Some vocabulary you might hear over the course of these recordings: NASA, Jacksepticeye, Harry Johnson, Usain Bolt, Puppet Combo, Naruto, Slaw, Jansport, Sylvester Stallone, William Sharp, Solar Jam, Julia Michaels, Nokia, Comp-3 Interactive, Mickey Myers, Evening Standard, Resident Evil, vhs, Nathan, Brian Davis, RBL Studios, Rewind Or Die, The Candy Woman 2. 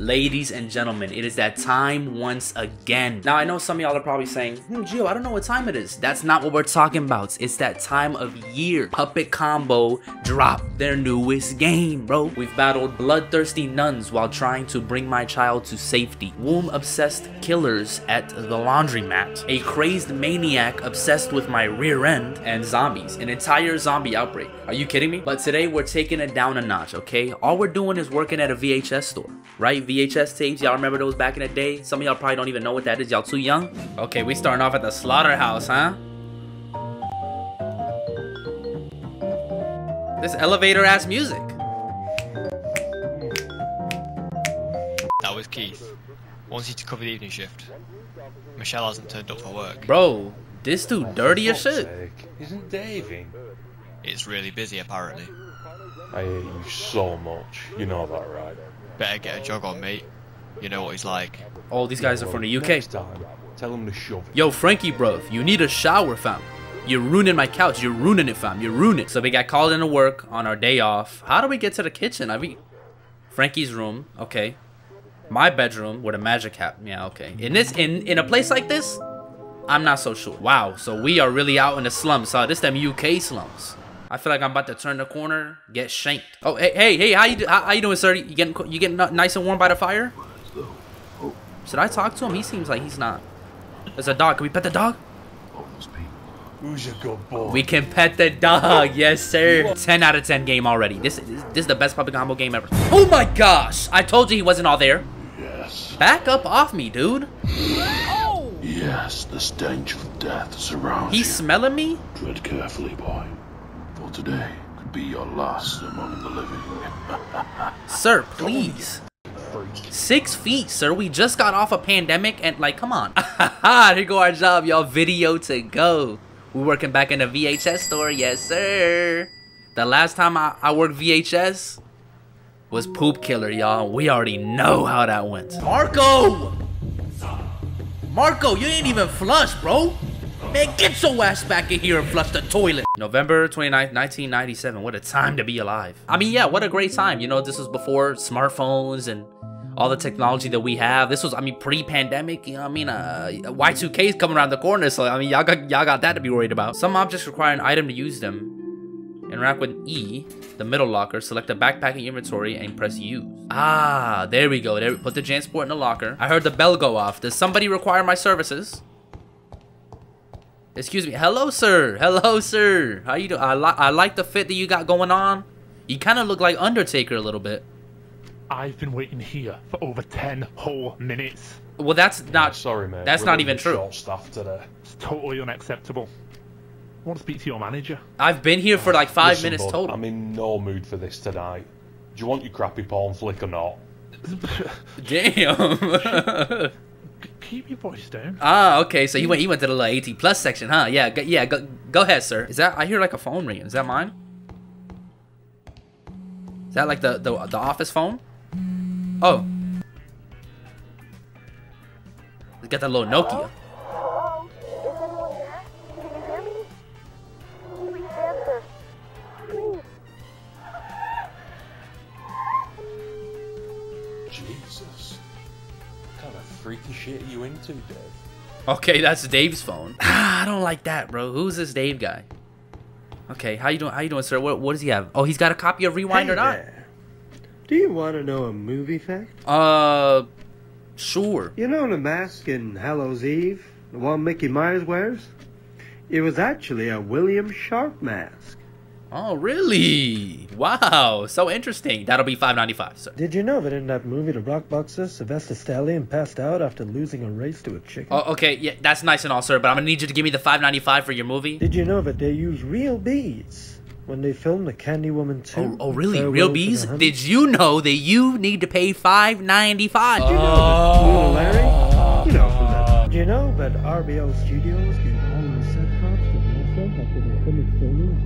Ladies and gentlemen, it is that time once again. Now, I know some of y'all are probably saying, Gio, I don't know what time it is. That's not what we're talking about. It's that time of year. Puppet Combo dropped their newest game, bro. We've battled bloodthirsty nuns while trying to bring my child to safety, womb-obsessed killers at the laundromat, a crazed maniac obsessed with my rear end, and zombies. An entire zombie outbreak. Are you kidding me? But today, we're taking it down a notch, okay? All we're doing is working at a VHS store, right? VHS tapes, y'all remember those back in the day? Some of y'all probably don't even know what that is, y'all too young. Okay, we starting off at the slaughterhouse, huh? This elevator ass music. That was Keith. Wants you to cover the evening shift. Michelle hasn't turned up for work. Bro, this dude dirty as shit. Isn't Dave in? It's really busy apparently. I hate you so much, you know that, right? Better get a jog on, mate. You know what he's like. Oh, these guys are from the UK. Time, tell him to shove it. Yo, Frankie, bro, you need a shower, fam. You're ruining my couch. You're ruining it, fam. You're ruining it. So we got called into work on our day off. How do we get to the kitchen? I mean, Frankie's room. Okay. My bedroom with a magic hat. Yeah, okay. In a place like this, I'm not so sure. Wow, so we are really out in the slums. Huh? This them UK slums. I feel like I'm about to turn the corner, get shanked. Oh, hey, how you doing, sir? You getting nice and warm by the fire? Oh. Should I talk to him? He seems like he's not. There's a dog. Can we pet the dog? Who's a good boy? We can pet the dog, yes, sir. 10 out of 10 game already. This is the best Puppet Combo game ever. Oh my gosh! I told you he wasn't all there. Yes. Back up off me, dude. Oh. Yes, the stench of death surrounds you. He's smelling me? Tread carefully, boy. Today could be your last among the living. Sir, please. 6 feet, sir. We just got off a pandemic and like, come on. Here go our job, y'all. Video to go. We're working back in the VHS store. Yes, sir. The last time I worked VHS was Poop Killer, y'all. We already know how that went. Marco, you ain't even flush, bro. Man, get your ass back in here and flush the toilet. November 29th, 1997. What a time to be alive. I mean, yeah, what a great time. You know, this was before smartphones and all the technology that we have. This was, I mean, pre-pandemic. You know, I mean, Y2K is coming around the corner. So, I mean, y'all got that to be worried about. Some objects require an item to use them. Interact with E, the middle locker. Select the backpacking inventory and press use. Ah, there we go. There, put the Jansport in the locker. I heard the bell go off. Does somebody require my services? Excuse me. Hello, sir. Hello, sir. How you doing? I like the fit that you got going on. You kind of look like Undertaker a little bit. I've been waiting here for over 10 whole minutes. Well, that's not... Yeah, sorry, mate. That's not even true. Short-staffed today. It's totally unacceptable. I want to speak to your manager. I've been here for like 5 minutes bud, total. I'm in no mood for this tonight. Do you want your crappy porn flick or not? Damn. Keep your voice down. Ah, okay. So he went to the little 80 plus section, huh? Yeah, go ahead, sir. Is that... I hear like a phone ringing. Is that mine? Is that like the office phone? Oh. Let's get that little Nokia. Hello? Hello? Is anyone there? Can you hear me? Please answer. Please. Jesus. Freaky shit you into, Dave. Okay, that's Dave's phone. I don't like that, bro. Who's this Dave guy? Okay, how you doing? How you doing, sir? What does he have? Oh, he's got a copy of Rewind or Die. Do you want to know a movie fact? Sure. You know the mask in Hallows Eve, the one Mickey Myers wears? It was actually a William Sharp mask. Oh, really? Wow, so interesting. That'll be $5.95, sir. Did you know that in that movie, the rock boxer, Sylvester Stallone, passed out after losing a race to a chicken? Oh, okay, yeah, that's nice and all, sir, but I'm gonna need you to give me the $5.95 for your movie. Did you know that they use real bees when they filmed The Candy Woman 2? Oh, really? Farewell real bees? Did you know that you need to pay $5.95? Did you know that Blue Larry? You know from that. Do you know that RBL Studios gave all the set props to NASA after they finished filming?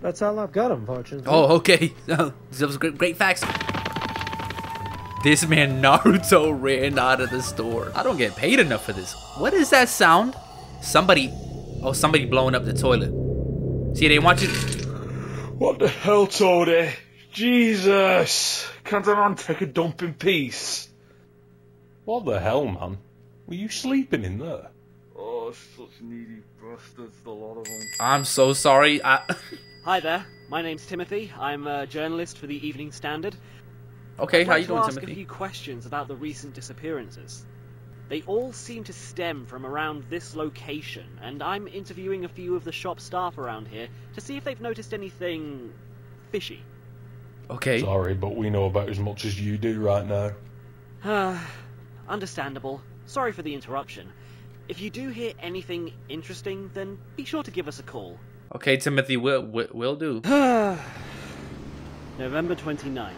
That's all I've got, unfortunately. Oh, okay. That was great facts. This man Naruto ran out of the store. I don't get paid enough for this. What is that sound? Somebody... Oh, somebody blowing up the toilet. See, they want you... What the hell, Tony? Jesus! Can't a man take a dump in peace? What the hell, man? Were you sleeping in there? Oh, such needy bastards, the lot of them. I'm so sorry, Hi there, my name's Timothy. I'm a journalist for the Evening Standard. Okay, how you doing, Timothy? I'd like to ask a few questions about the recent disappearances. They all seem to stem from around this location, and I'm interviewing a few of the shop staff around here to see if they've noticed anything fishy. Okay. Sorry, but we know about as much as you do right now. Understandable. Sorry for the interruption. If you do hear anything interesting, then be sure to give us a call. Okay, Timothy, we'll do. November 29th.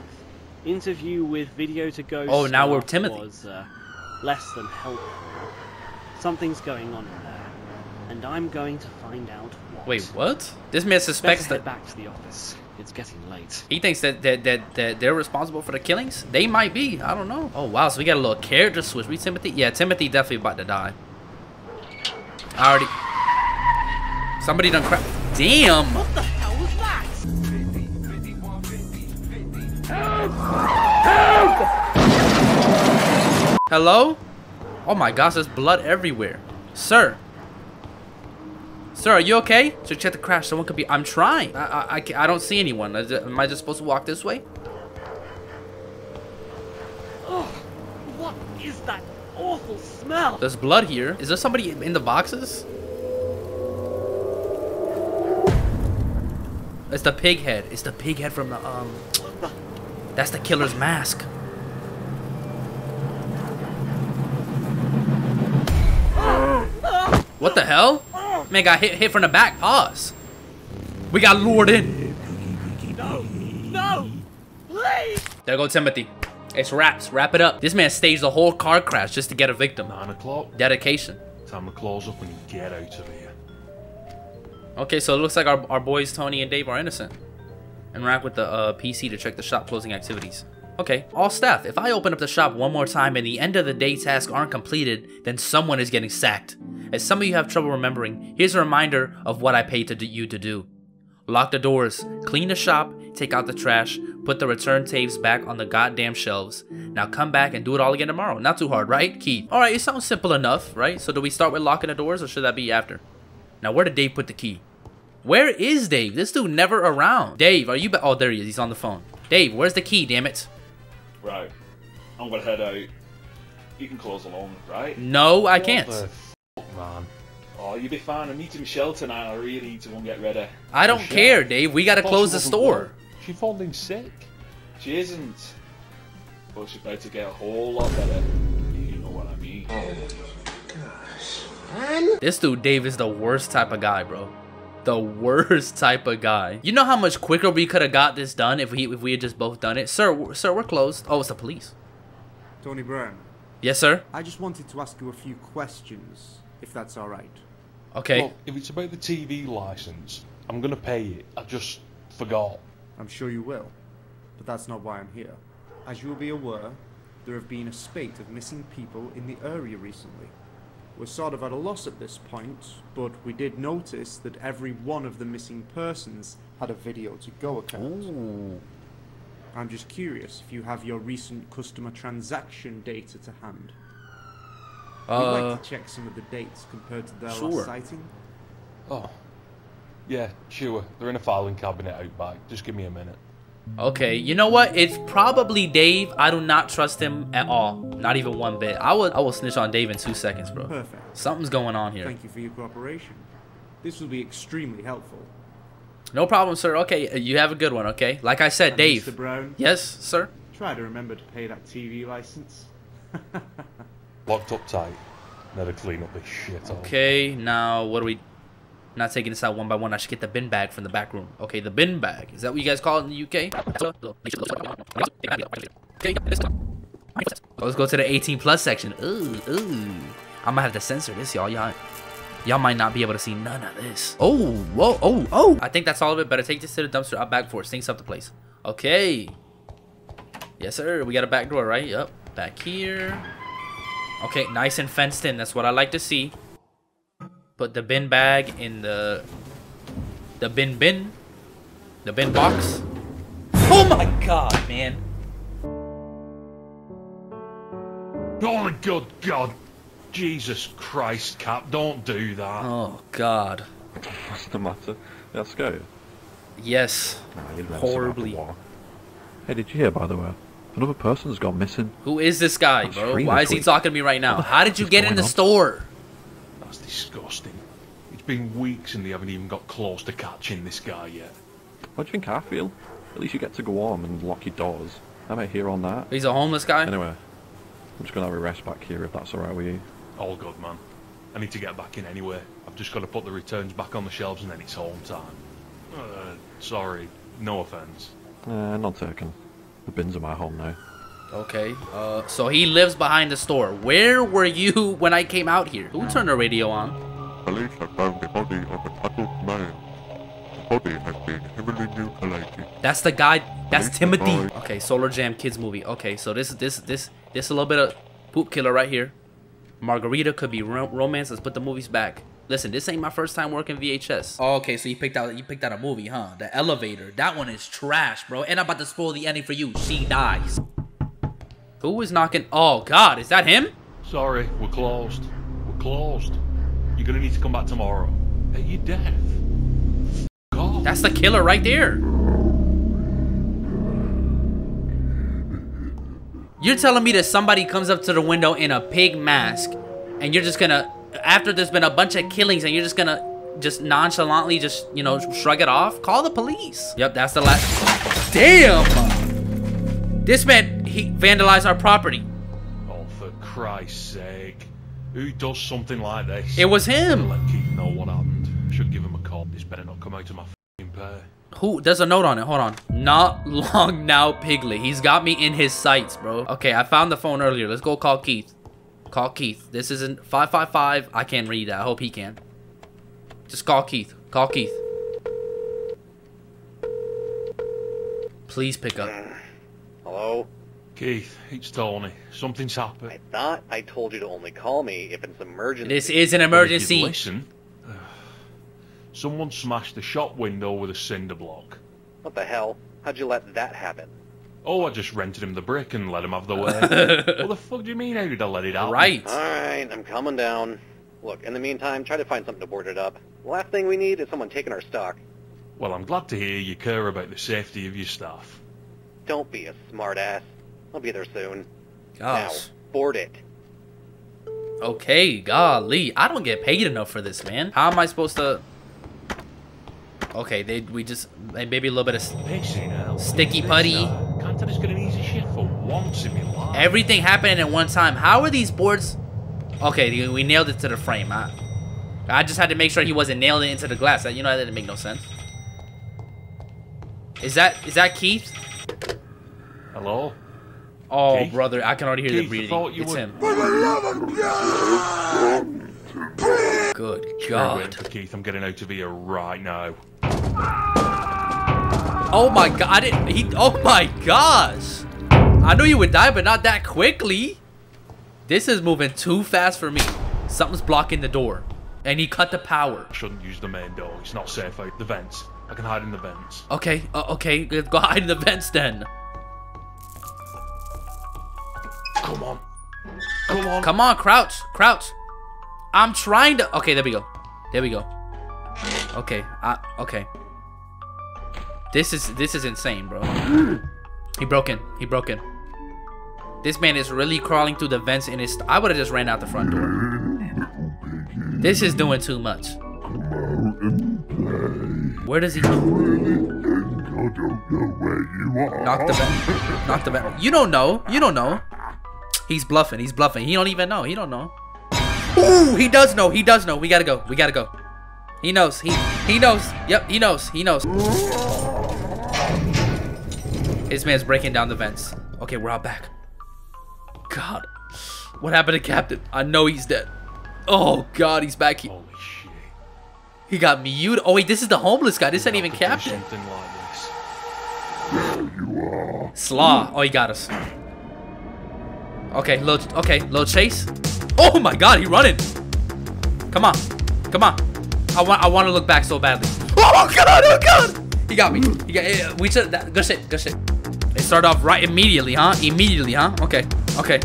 Interview with Video to Go. Oh, now we're Timothy. Was less than helpful. Something's going on in there, and I'm going to find out what. Wait, what? This man suspects that. Better head back to the office. It's getting late. He thinks that they're responsible for the killings. They might be. I don't know. Oh wow, so we got a little character switch. We Timothy. Yeah, Timothy definitely about to die. Already. Somebody done crap. Damn. What the hell was that? Help! Help! Hello? Oh my gosh, there's blood everywhere, sir. Sir, are you okay? So check the crash. Someone could be. I'm trying. I don't see anyone. Am I just supposed to walk this way? Oh, what is that awful smell? There's blood here. Is there somebody in the boxes? It's the pig head. It's the pig head from the That's the killer's mask. What the hell? Man got hit from the back. Pause. We got lured in. No, no, please. There go Timothy. It's wraps. Wrap it up. This man staged the whole car crash just to get a victim. 9 o'clock. Dedication. Time to close up and get out of here. Okay, so it looks like our boys Tony and Dave are innocent. Interact with the PC to check the shop closing activities. Okay, all staff. If I open up the shop one more time and the end of the day tasks aren't completed, then someone is getting sacked. As some of you have trouble remembering, here's a reminder of what I paid you to do. Lock the doors, clean the shop, take out the trash, put the return tapes back on the goddamn shelves. Now come back and do it all again tomorrow. Not too hard, right, Keith? Alright, it sounds simple enough, right? So do we start with locking the doors or should that be after? Now where did Dave put the key? Where is Dave? This dude never around. Dave, are you back? Oh, there he is. He's on the phone. Dave, where's the key, damn it? Right. I'm gonna head out. You can close alone, right? No, I can't. Man. Oh, you'll be fine. I'm eating Michelle tonight. I really need to go and get ready. I don't care, Dave. We gotta close the store. She found him sick. She isn't. But she's about to get a whole lot better. You know what I mean. Oh, gosh, man. This dude, Dave, is the worst type of guy, bro. The worst type of guy. You know how much quicker we could have got this done if we had just both done it? Sir, we're closed. Oh, it's the police. Tony Brown. Yes, sir? I just wanted to ask you a few questions, if that's all right. Okay. Look, if it's about the TV license, I'm going to pay it. I just forgot. I'm sure you will, but that's not why I'm here. As you'll be aware, there have been a spate of missing people in the area recently. We're sort of at a loss at this point, but we did notice that every one of the missing persons had a Video to Go account. Ooh. I'm just curious if you have your recent customer transaction data to hand. We'd like to check some of the dates compared to their last sighting. Oh, yeah, sure. They're in a filing cabinet out back. Just give me a minute. Okay, you know what? It's probably Dave. I do not trust him at all. Not even one bit. I will snitch on Dave in 2 seconds, bro. Perfect. Something's going on here. Thank you for your cooperation. This will be extremely helpful. No problem, sir. Okay, you have a good one, okay? Like I said, and Dave. Mr. Brown? Yes, sir? Try to remember to pay that TV license. Locked up tight. Never clean up this shit. Okay, now what do we... Not taking this out one by one. I should get the bin bag from the back room. Okay, the bin bag. Is that what you guys call it in the UK? Let's go to the 18+ section. Ooh, ooh. I'm gonna have to censor this, y'all. Y'all might not be able to see none of this. Oh, whoa, oh, oh. I think that's all of it. Better take this to the dumpster out back before it stinks up the place. Okay. Yes, sir. We got a back door, right? Yep. Back here. Okay, nice and fenced in. That's what I like to see. Put the bin bag in the bin box. Oh my God, man. Oh, good God. Jesus Christ, Cap, don't do that. Oh, God. What's the matter? Let's go. Yes. Nah, horribly. Hey, did you hear, by the way? Another person's gone missing. Who is this guy, bro? Why is he talking to me right now? How did you get in the store? That's disgusting. It's been weeks and they haven't even got close to catching this guy yet. What do you think I feel? At least you get to go home and lock your doors. I'm out here on that. He's a homeless guy? Anyway, I'm just going to have a rest back here if that's alright with you. All good, man. I need to get back in anyway. I've just got to put the returns back on the shelves and then it's home time. Sorry. No offence. Not taken. The bins are my home now. Okay. So he lives behind the store. Where were you when I came out here? Who turned the radio on? Police have found the body of an adult man. The body has been heavily mutilated. That's the guy. That's Timothy. Okay, Solar Jam kids movie. Okay, so this a little bit of poop killer right here. Margarita could be romance. Let's put the movies back. Listen, this ain't my first time working VHS. Oh, okay, so you picked out a movie, huh? The Elevator. That one is trash, bro. And I'm about to spoil the ending for you. She dies. Who is knocking? Oh, God, is that him? Sorry, we're closed. We're closed. You're gonna need to come back tomorrow. At your death. God. That's the killer right there. You're telling me that somebody comes up to the window in a pig mask, and you're just gonna, after there's been a bunch of killings, and you're just gonna nonchalantly you know, shrug it off? Call the police. Yep, that's the last. Damn! This man, he vandalized our property. Oh, for Christ's sake. Who does something like this? It was him. Let Keith know what happened. Should give him a call. This better not come out of my f***ing pay. Who? There's a note on it. Hold on. Not long now, Piglet. He's got me in his sights, bro. Okay, I found the phone earlier. Let's go call Keith. Call Keith. This isn't 555. I can't read that. I hope he can. Just call Keith. Call Keith. Please pick up. Hello? Keith, it's Tony. Something's happened. I thought I told you to only call me if it's an emergency. This is an emergency. Listen. Someone smashed the shop window with a cinder block. What the hell? How'd you let that happen? Oh, I just rented him the brick and let him have the way. What the fuck do you mean? How did I let it out? Right. Alright, I'm coming down. Look, in the meantime, try to find something to board it up. The last thing we need is someone taking our stock. Well, I'm glad to hear you care about the safety of your staff. Don't be a smartass. I'll be there soon. Gosh. Now, board it. Okay, golly. I don't get paid enough for this, man. How am I supposed to... Okay, maybe a little bit of sticky putty. Can't I just get an easy shit for once in my life? Everything happening at one time. How are these boards? Okay, we nailed it to the frame. I just had to make sure he wasn't nailed it into the glass. You know, that didn't make no sense. Is that Keith? Hello? Oh, Keith? Brother, I can already hear the breathing. It's him. For the love of God! Good God. Keith, I'm getting out of here right now. Oh my God, oh my gosh. I knew you would die, but not that quickly. This is moving too fast for me. Something's blocking the door. And he cut the power. Shouldn't use the main door. It's not safe out. The vents. I can hide in the vents. Okay, okay. Let's go hide in the vents then. Come on. Come on. Come on, crouch. Crouch. I'm trying to... Okay, there we go. There we go. Okay, okay. This is insane, bro. He broke in. He broke in. This man is really crawling through the vents in his... I would have just ran out the front door. This is doing too much. Come out and play. Where does he... Knock the vent. Knock the vent. You don't know. You don't know. He's bluffing. He's bluffing. He don't even know. He don't know. Ooh, he does know. He does know. We gotta go. We gotta go. He knows. He knows. Yep, he knows. He knows. This man's breaking down the vents. Okay, we're out back. God. What happened to Captain? I know he's dead. Oh, God, he's back here. Holy shit. He got muted. Oh, wait, this is the homeless guy. This ain't even Captain. Something like this. There you are. Slaw. Oh, he got us. Okay, little chase. Oh, my God, he running. Come on. Come on. I want to look back so badly. Oh God! Oh God! He got me. He got. We should. Good shit. Good shit. They start off right immediately, huh? Immediately, huh? Okay. Okay.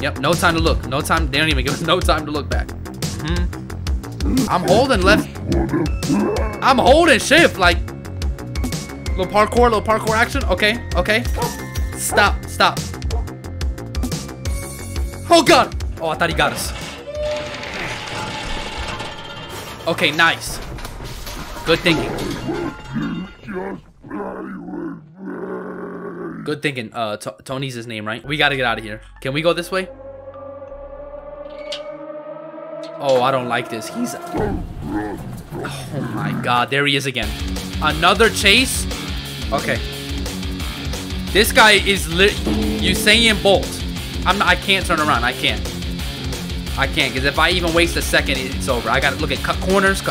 Yep. No time to look. No time. They don't even give us no time to look back. Mm-hmm. I'm holding left. I'm holding shift. Like, little parkour action. Okay. Okay. Stop. Stop. Oh, God. Oh, I thought he got us. Okay, nice. Good thinking. Good thinking. Tony's his name, right? We gotta get out of here. Can we go this way? Oh, I don't like this. He's... Oh, my God. There he is again. Another chase? Okay. This guy is lit... Usain Bolt. I can't turn around. I can't, because if I even waste a second, it's over. I gotta look at cut corners,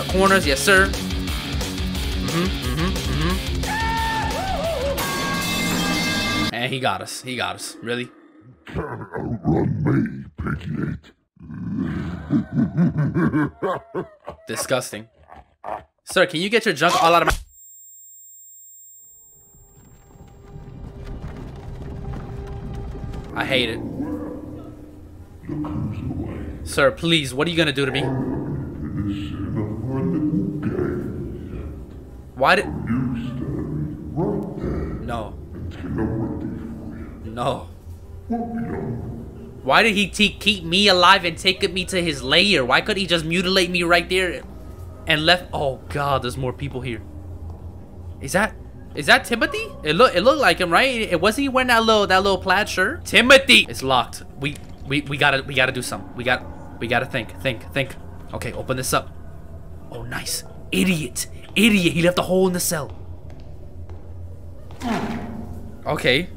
yes sir. And he got us, really? Can't outrun me, piglet. Disgusting. Sir, can you get your junk all out of my... I hate it. Sir, please, what are you gonna do to me? Why did... No. No. Why did he keep me alive and take me to his lair? Why couldn't he just mutilate me right there and left... Oh, God, there's more people here. Is that Timothy? It looked like him, right? It wasn't he wearing that little plaid shirt? Timothy! It's locked. We gotta do something. We gotta think. Okay, open this up. Oh, nice. Idiot. He left a hole in the cell. Okay.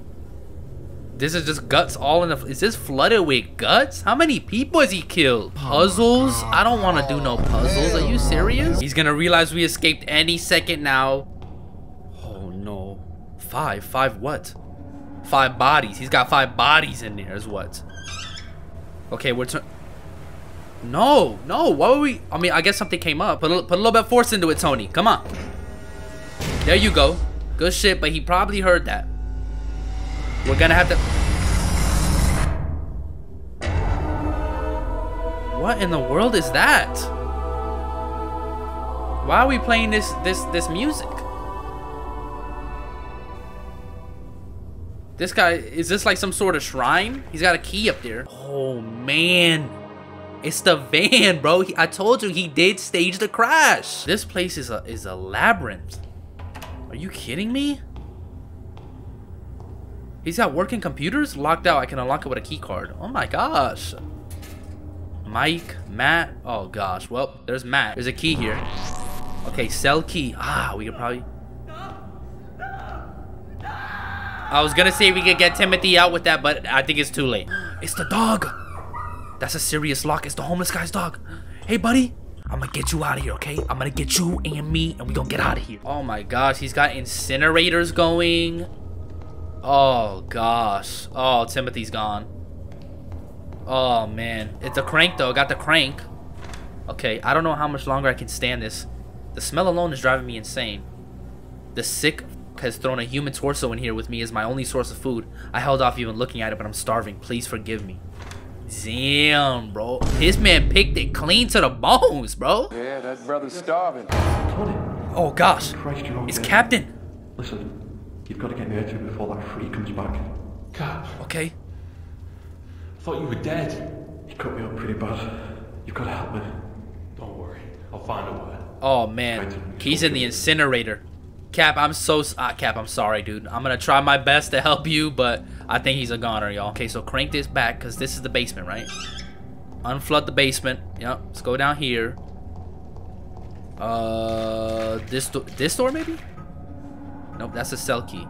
This is just guts all in the... Is this flooded with guts? How many people has he killed? Puzzles? I don't want to do no puzzles. Are you serious? He's gonna realize we escaped any second now. Oh, no. Five what? 5 bodies. He's got 5 bodies in there is what? Okay, we're turn... No, why would we... I mean, I guess something came up. Put a little bit of force into it, Tony. Come on. There you go. Good shit, but he probably heard that. We're gonna have to... What in the world is that? Why are we playing this music? This guy, is this like some sort of shrine? He's got a key up there. Oh, man. It's the van, bro. I told you he did stage the crash. This place is a labyrinth. Are you kidding me? He's got working computers? Locked out. I can unlock it with a key card. Oh, my gosh. Mike, Matt. Oh, gosh. Well, there's Matt. There's a key here. Okay, sell key. Ah, we could probably... I was gonna say we could get Timothy out with that, but I think it's too late. It's the dog. That's a serious lock. It's the homeless guy's dog. Hey, buddy. I'm gonna get you out of here, okay? I'm gonna get you and me, and we gonna get out of here. Oh, my gosh. He's got incinerators going. Oh, gosh. Oh, Timothy's gone. Oh, man. It's a crank, though. Got the crank. Okay, I don't know how much longer I can stand this. The smell alone is driving me insane. The sick... has thrown a human torso in here with me as my only source of food. I held off even looking at it, but I'm starving. Please forgive me. Damn, bro. This man picked it clean to the bones, bro. Yeah, that brother's starving. Oh, gosh. Christ, it's dead. Captain. Listen, you've got to get me out of here before that freak comes back. God. Okay. I thought you were dead. He cut me up pretty bad. You've got to help me. Don't worry. I'll find a way. Oh, man. He's in the incinerator. Cap, I'm sorry, dude. I'm gonna try my best to help you, but I think he's a goner, y'all. Okay, so crank this back, because this is the basement, right? Unflood the basement. Yep, let's go down here. This door, maybe? Nope, that's a cell key.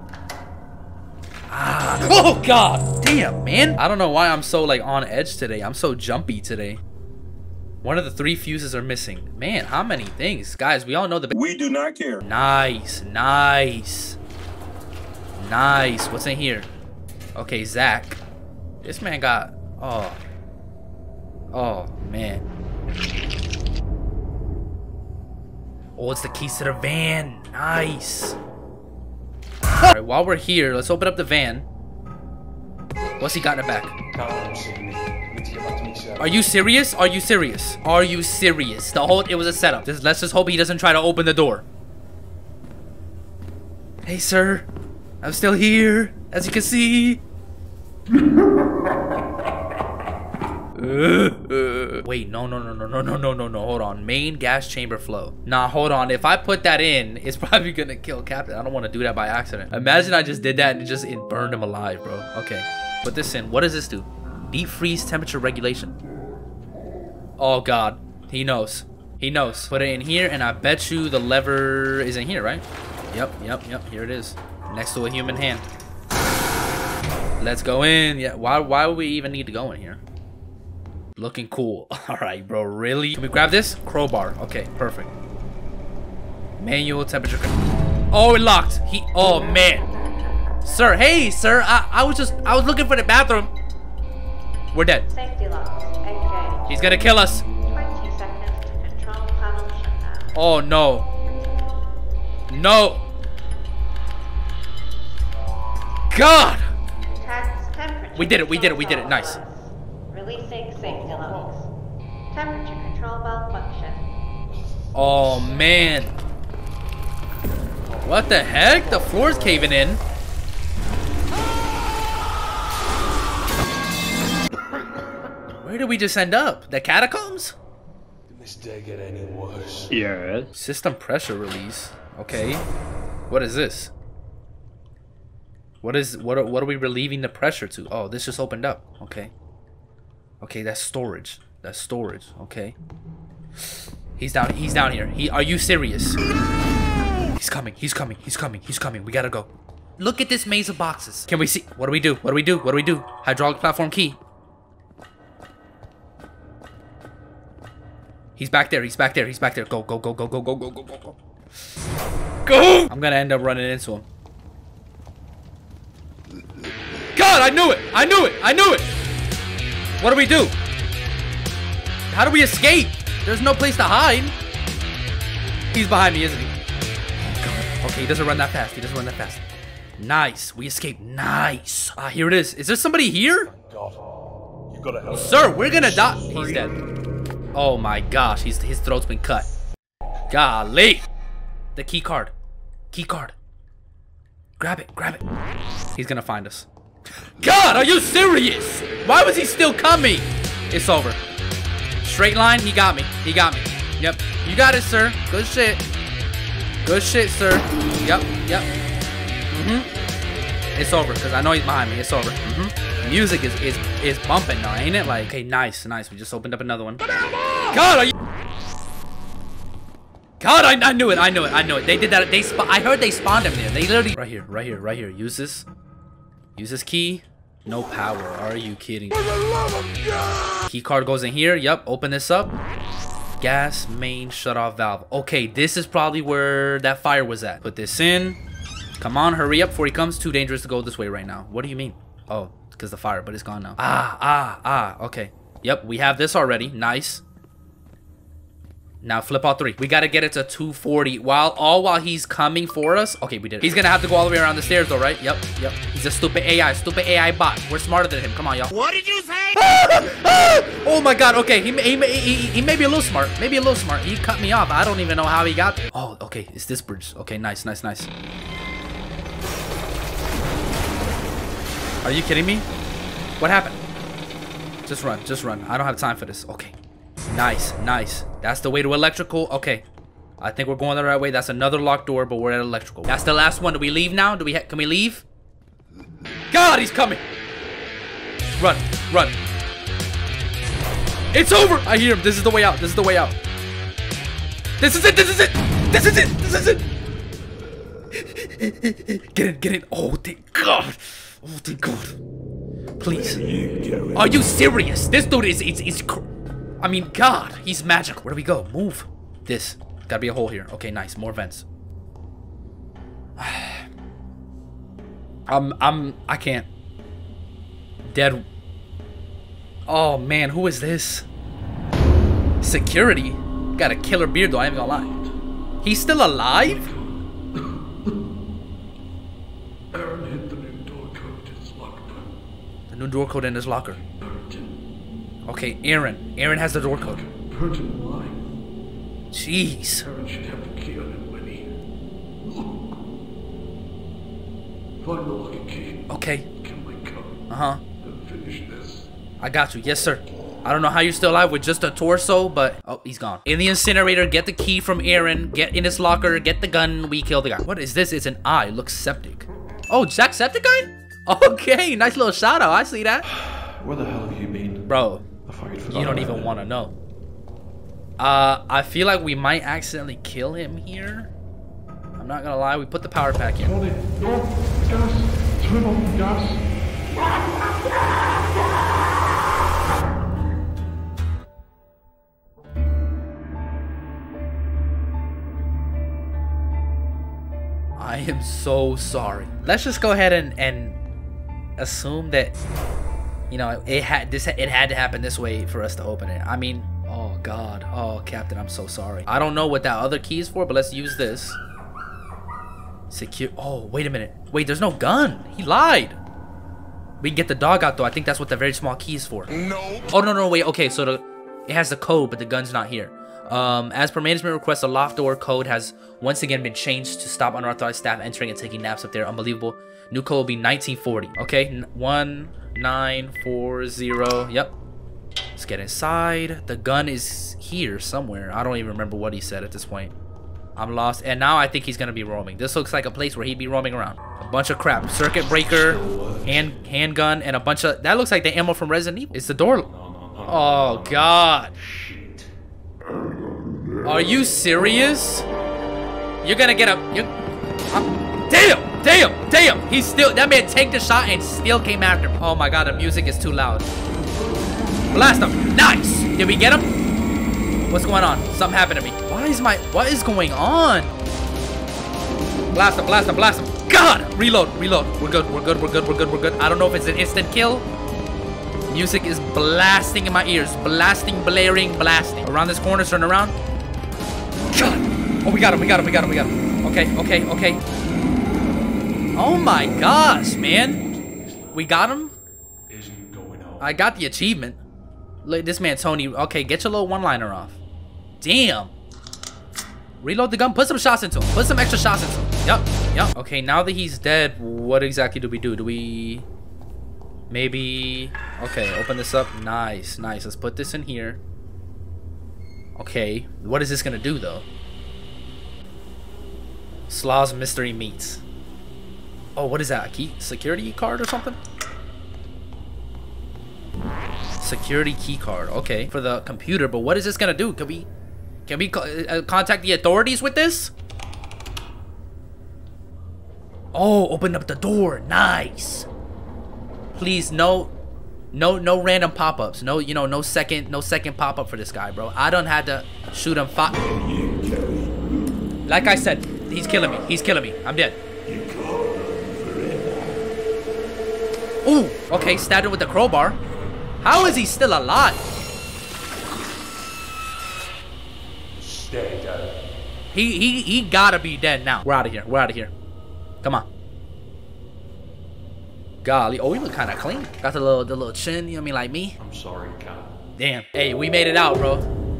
Ah, oh, God! Damn, man! I don't know why I'm so, like, on edge today. I'm so jumpy today. One of the 3 fuses are missing. Man, how many things? Guys, we all know the... We do not care. Nice. What's in here? Okay, Zach. This man got... Oh. Oh, man. Oh, it's the keys to the van. Nice. Alright, while we're here, let's open up the van. What's he got in the back? Are you serious? Are you serious? Are you serious? The whole, it was a setup. Just, let's just hope he doesn't try to open the door. Hey, sir. I'm still here, as you can see. Wait, no, hold on. Main gas chamber flow. Nah, hold on. If I put that in, it's probably gonna kill Captain. I don't want to do that by accident. Imagine I just did that and it burned him alive, bro. Okay, put this in. What does this do? Deep freeze temperature regulation. Oh God, he knows. He knows. Put it in here, and I bet you the lever is in here, right? Yep. Here it is, next to a human hand. Let's go in. Yeah. Why would we even need to go in here? Looking cool. All right, bro, really? Can we grab this? Crowbar. Okay, perfect. Manual temperature. Oh, it locked. Oh, man. Sir, hey, sir. I was looking for the bathroom. We're dead. Safety lock. Okay. He's gonna kill us. 20 seconds to control panel shutdown. Oh, no. No. God. We did it. Nice. Releasing safety locks. Temperature control malfunction. Oh man. What the heck? The floor's caving in. Where did we just end up? The catacombs? Did this day get any worse? Yeah. System pressure release. Okay. What is this? What are we relieving the pressure to? Oh, this just opened up. Okay. Okay, that's storage. That's storage. Okay. He's down here. Are you serious? No! He's coming. We gotta go. Look at this maze of boxes. Can we see? What do we do? Hydraulic platform key. He's back there. Go. Go! I'm gonna end up running into him. God, I knew it! What do we do? How do we escape? There's no place to hide. He's behind me, isn't he? Oh, God. Okay, he doesn't run that fast. Nice, we escaped. Nice. Ah, here it is. Is there somebody here? God. You gotta help. Sir, we're gonna die. He's dead. Oh my gosh, his throat's been cut. Golly. The key card. Grab it. He's gonna find us. God, are you serious? Why was he still coming? It's over. Straight line, he got me. Yep, you got it, sir. Good shit, sir. Yep. It's over, because I know he's behind me. It's over. Music is bumping now, ain't it? Like, okay, nice. We just opened up another one. God, are you... God, I knew it. They did that. I heard they spawned him there. They literally... Right here. Use this key. No power. Are you kidding? For the love of God! Key card goes in here. Yep. Open this up. Gas main shutoff valve. Okay, this is probably where that fire was at. Put this in. Come on, hurry up before he comes. Too dangerous to go this way right now. What do you mean? Oh, because the fire, but it's gone now. Ah. Okay. Yep, we have this already. Nice. Now flip all three. We gotta get it to 240 while he's coming for us. Okay, we did it. He's gonna have to go all the way around the stairs though, right? Yep. He's a stupid AI bot. We're smarter than him. Come on, y'all. What did you say? Oh my God. Okay, he may be a little smart. He cut me off. I don't even know how he got there. Oh, okay. It's this bridge. Okay, nice. Are you kidding me? What happened? Just run. I don't have time for this. Okay. Nice. That's the way to electrical. Okay, I think we're going the right way. That's another locked door, but we're at electrical. That's the last one. Do we leave now? Can we leave? God, he's coming. Run. It's over. I hear him. This is the way out. This is it. Get in. Oh, thank God. Please. Are you serious? This dude is I mean, God, he's magical. Where do we go? Move. This. Gotta be a hole here. Okay, nice. More vents. I can't. Dead. Oh, man. Who is this? Security? Got a killer beard, though. I ain't gonna lie. He's still alive? the door code in his locker. Burton. Okay, Aaron. Aaron has the door code. Burton, why? Jeez. Aaron should have the key on him when he... Look. Find the lock and key. Okay. Kill my cup. Uh-huh. And finish this. I got you. Yes, sir. I don't know how you're still alive with just a torso, but... Oh, he's gone. In the incinerator, get the key from Aaron. Get in his locker. Get the gun. We kill the guy. What is this? It's an eye. Looks septic. Oh, Jacksepticeye? Okay, nice little shout out. I see that. Where the hell have you been? Bro, you don't even want to know. I feel like we might accidentally kill him here. I'm not going to lie. We put the power pack in. Hold it. Oh, gas. Turn on gas. I am so sorry. Let's just go ahead and assume that, you know, it had to happen this way for us to open it. I mean, oh God, oh Captain, I'm so sorry. I don't know what that other key is for, but let's use this. Secure. Oh, wait a minute. Wait, there's no gun. He lied. We can get the dog out though. I think that's what the very small key is for. No. Oh no, no, wait. Okay, so it has the code, but the gun's not here. As per management request, the loft door code has once again been changed to stop unauthorized staff entering and taking naps up there. Unbelievable. New code will be 1940. Okay, 1940. Yep. Let's get inside. The gun is here somewhere. I don't even remember what he said at this point. I'm lost. And now I think he's going to be roaming. This looks like a place where he'd be roaming around. A bunch of crap. Circuit breaker, handgun, and a bunch of... That looks like the ammo from Resident Evil. It's the door. Oh, God. Are you serious? You're gonna get up. Damn! Damn! Damn! He still... That man tanked the shot and still came after him. Oh my God, the music is too loud. Blast him! Nice! Did we get him? What's going on? Something happened to me. What is going on? Blast him! Blast him! Blast him! God! Reload! Reload! We're good. We're good. We're good. We're good. We're good. I don't know if it's an instant kill. Music is blasting in my ears. Blasting, blaring, blasting. Around this corner, turn around. God. Oh, we got him, we got him, we got him, we got him. Okay, okay, okay. Oh my gosh, man. We got him? I got the achievement. Look, this man, Tony. Okay, get your little one-liner off. Damn. Reload the gun. Put some shots into him. Put some extra shots into him. Yup, yup. Okay, now that he's dead, what exactly do we do? Do we... Maybe... Okay, open this up. Nice, nice. Let's put this in here. Okay, what is this gonna do though? Slaw's mystery meats. Oh, what is that? A key? Security card or something? Security key card. Okay, for the computer. But what is this gonna do? Can we contact the authorities with this? Oh, open up the door. Nice. Please, no. No random pop-ups. No, you know, no second pop-up for this guy, bro. I done had to shoot him 5. Like I said, he's killing me. He's killing me. I'm dead. Ooh, okay, stabbed him with the crowbar. How is he still alive? He gotta be dead now. We're out of here. We're out of here. Come on. Golly, oh, we look kind of clean. Got the little chin, you know what I mean, like me. I'm sorry, Kyle. Damn. Hey, we made it out, bro.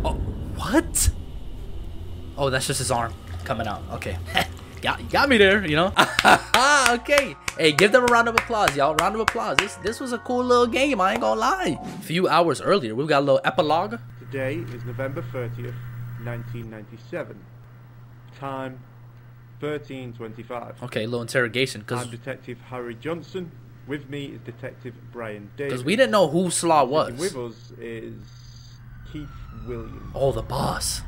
Oh, what? Oh, that's just his arm coming out. Okay. got me there, you know? Okay. Hey, give them a round of applause, y'all. Round of applause. This was a cool little game. I ain't gonna lie. A few hours earlier, we got a little epilogue. Today is November 30th, 1997. Time 13:25. Okay, a little interrogation. I'm Detective Harry Johnson. With me is Detective Brian Davis. Because we didn't know who Slaw was. With us is Keith Williams. Oh, the boss.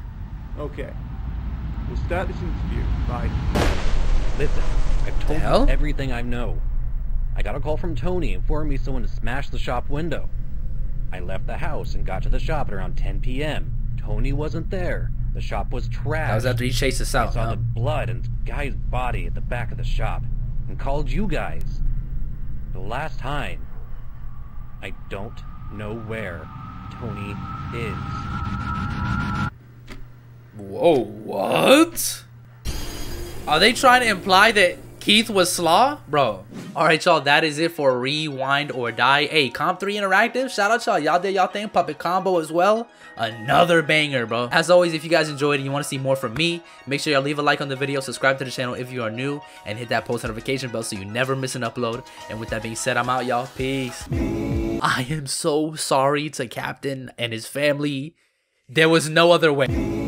Okay. We'll start this interview by... Listen, I've told you everything I know. I got a call from Tony informing me someone had smashed the shop window. I left the house and got to the shop at around 10 p.m. Tony wasn't there. The shop was trashed. That was after he chased us out. I saw the blood and the guy's body at the back of the shop and called you guys. The last time, I don't know where Tony is. Whoa, what? Are they trying to imply that Keith was Slaw? Bro, Alright y'all, that is it for Rewind or Die. Hey, Comp-3 Interactive, shout out y'all. Y'all did y'all thing. Puppet Combo as well. Another banger, bro. As always, if you guys enjoyed and you want to see more from me, make sure y'all leave a like on the video, subscribe to the channel if you are new, and hit that post notification bell so you never miss an upload. And with that being said, I'm out, y'all. Peace. I am so sorry to Captain and his family. There was no other way.